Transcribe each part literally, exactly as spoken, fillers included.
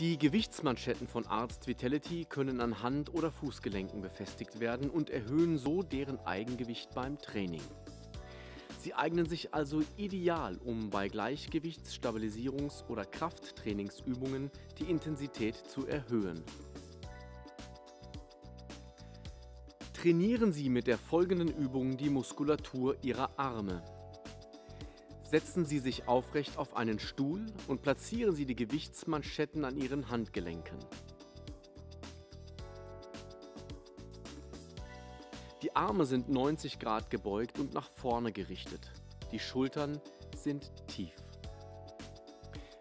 Die Gewichtsmanschetten von ARTZT Vitality können an Hand- oder Fußgelenken befestigt werden und erhöhen so deren Eigengewicht beim Training. Sie eignen sich also ideal, um bei Gleichgewichts-, Stabilisierungs- oder Krafttrainingsübungen die Intensität zu erhöhen. Trainieren Sie mit der folgenden Übung die Muskulatur Ihrer Arme. Setzen Sie sich aufrecht auf einen Stuhl und platzieren Sie die Gewichtsmanschetten an Ihren Handgelenken. Die Arme sind neunzig Grad gebeugt und nach vorne gerichtet. Die Schultern sind tief.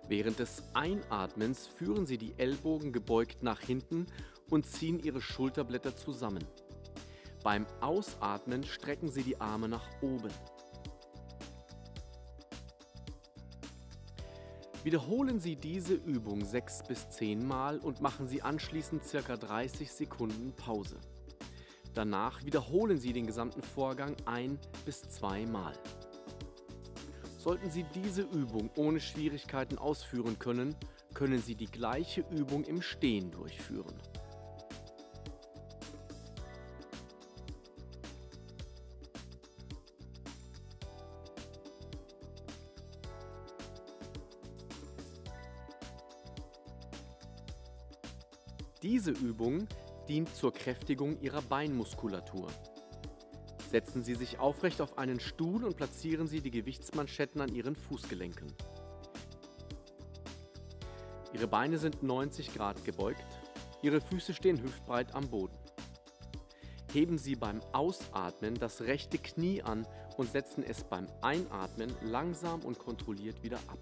Während des Einatmens führen Sie die Ellbogen gebeugt nach hinten und ziehen Ihre Schulterblätter zusammen. Beim Ausatmen strecken Sie die Arme nach oben. Wiederholen Sie diese Übung sechs bis zehn Mal und machen Sie anschließend ca. dreißig Sekunden Pause. Danach wiederholen Sie den gesamten Vorgang ein- bis zweimal. Sollten Sie diese Übung ohne Schwierigkeiten ausführen können, können Sie die gleiche Übung im Stehen durchführen. Diese Übung dient zur Kräftigung Ihrer Beinmuskulatur. Setzen Sie sich aufrecht auf einen Stuhl und platzieren Sie die Gewichtsmanschetten an Ihren Fußgelenken. Ihre Beine sind neunzig Grad gebeugt, Ihre Füße stehen hüftbreit am Boden. Heben Sie beim Ausatmen das rechte Knie an und setzen es beim Einatmen langsam und kontrolliert wieder ab.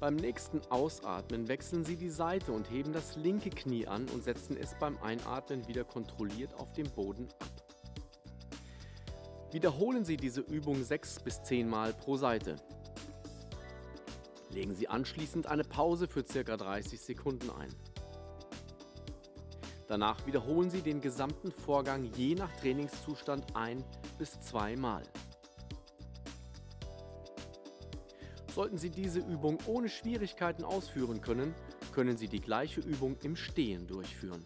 Beim nächsten Ausatmen wechseln Sie die Seite und heben das linke Knie an und setzen es beim Einatmen wieder kontrolliert auf dem Boden ab. Wiederholen Sie diese Übung sechs bis zehn Mal pro Seite. Legen Sie anschließend eine Pause für ca. dreißig Sekunden ein. Danach wiederholen Sie den gesamten Vorgang je nach Trainingszustand ein- bis zweimal. Sollten Sie diese Übung ohne Schwierigkeiten ausführen können, können Sie die gleiche Übung im Stehen durchführen.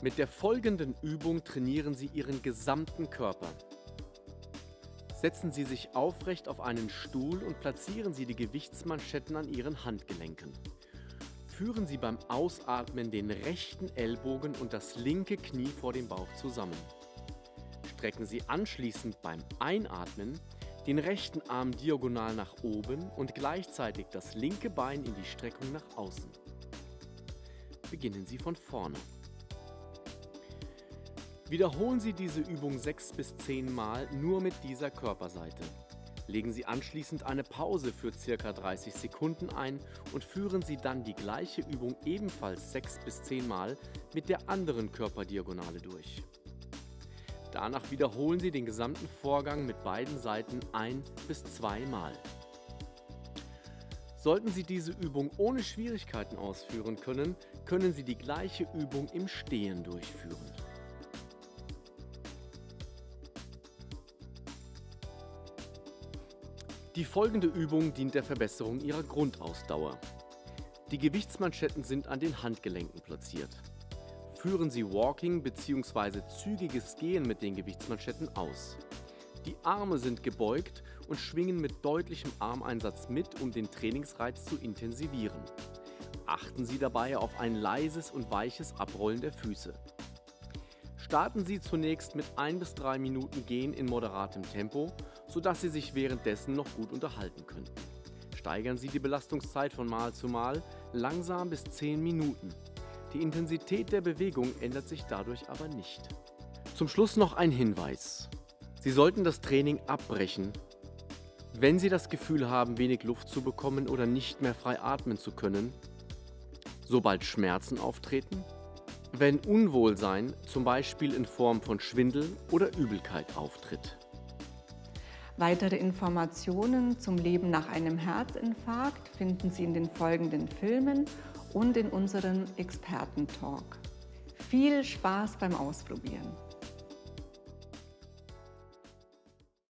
Mit der folgenden Übung trainieren Sie Ihren gesamten Körper. Setzen Sie sich aufrecht auf einen Stuhl und platzieren Sie die Gewichtsmanschetten an Ihren Handgelenken. Führen Sie beim Ausatmen den rechten Ellbogen und das linke Knie vor dem Bauch zusammen. Strecken Sie anschließend beim Einatmen den rechten Arm diagonal nach oben und gleichzeitig das linke Bein in die Streckung nach außen. Beginnen Sie von vorne. Wiederholen Sie diese Übung sechs bis zehn Mal nur mit dieser Körperseite. Legen Sie anschließend eine Pause für ca. dreißig Sekunden ein und führen Sie dann die gleiche Übung ebenfalls sechs bis zehn Mal mit der anderen Körperdiagonale durch. Danach wiederholen Sie den gesamten Vorgang mit beiden Seiten ein- bis zweimal. Sollten Sie diese Übung ohne Schwierigkeiten ausführen können, können Sie die gleiche Übung im Stehen durchführen. Die folgende Übung dient der Verbesserung Ihrer Grundausdauer. Die Gewichtsmanschetten sind an den Handgelenken platziert. Führen Sie Walking bzw. zügiges Gehen mit den Gewichtsmanschetten aus. Die Arme sind gebeugt und schwingen mit deutlichem Armeinsatz mit, um den Trainingsreiz zu intensivieren. Achten Sie dabei auf ein leises und weiches Abrollen der Füße. Starten Sie zunächst mit ein bis drei Minuten Gehen in moderatem Tempo, sodass Sie sich währenddessen noch gut unterhalten könnten. Steigern Sie die Belastungszeit von Mal zu Mal, langsam bis zehn Minuten. Die Intensität der Bewegung ändert sich dadurch aber nicht. Zum Schluss noch ein Hinweis. Sie sollten das Training abbrechen, wenn Sie das Gefühl haben, wenig Luft zu bekommen oder nicht mehr frei atmen zu können, sobald Schmerzen auftreten, wenn Unwohlsein, zum Beispiel in Form von Schwindel oder Übelkeit, auftritt. Weitere Informationen zum Leben nach einem Herzinfarkt finden Sie in den folgenden Filmen und in unserem Experten-Talk. Viel Spaß beim Ausprobieren!